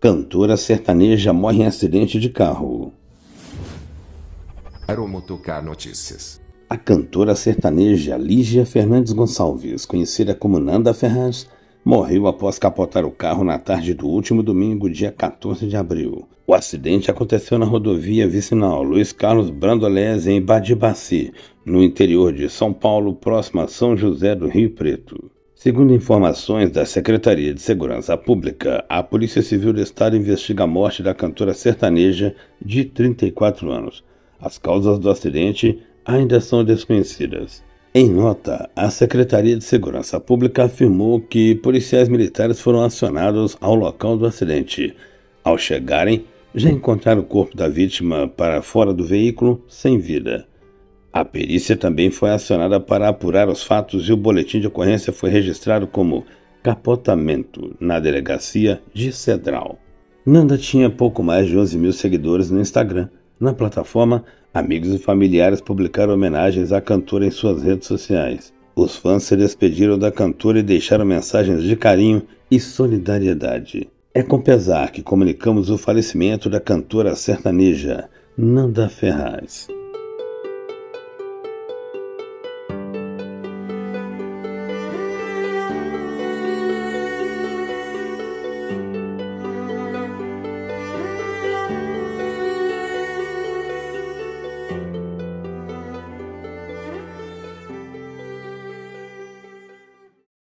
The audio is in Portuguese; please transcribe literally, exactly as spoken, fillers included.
Cantora sertaneja morre em acidente de carro. Aeromotocar Notícias. A cantora sertaneja Lígia Fernandes Gonçalves, conhecida como Nanda Ferraz, morreu após capotar o carro na tarde do último domingo, dia quatorze de abril. O acidente aconteceu na rodovia vicinal Luiz Carlos Brandolese, em Badibaci, no interior de São Paulo, próximo a São José do Rio Preto. Segundo informações da Secretaria de Segurança Pública, a Polícia Civil do Estado investiga a morte da cantora sertaneja de trinta e quatro anos. As causas do acidente ainda são desconhecidas. Em nota, a Secretaria de Segurança Pública afirmou que policiais militares foram acionados ao local do acidente. Ao chegarem, já encontraram o corpo da vítima para fora do veículo, sem vida. A perícia também foi acionada para apurar os fatos e o boletim de ocorrência foi registrado como capotamento na delegacia de Cedral. Nanda tinha pouco mais de onze mil seguidores no Instagram. Na plataforma, amigos e familiares publicaram homenagens à cantora em suas redes sociais. Os fãs se despediram da cantora e deixaram mensagens de carinho e solidariedade. É com pesar que comunicamos o falecimento da cantora sertaneja Nanda Ferraz.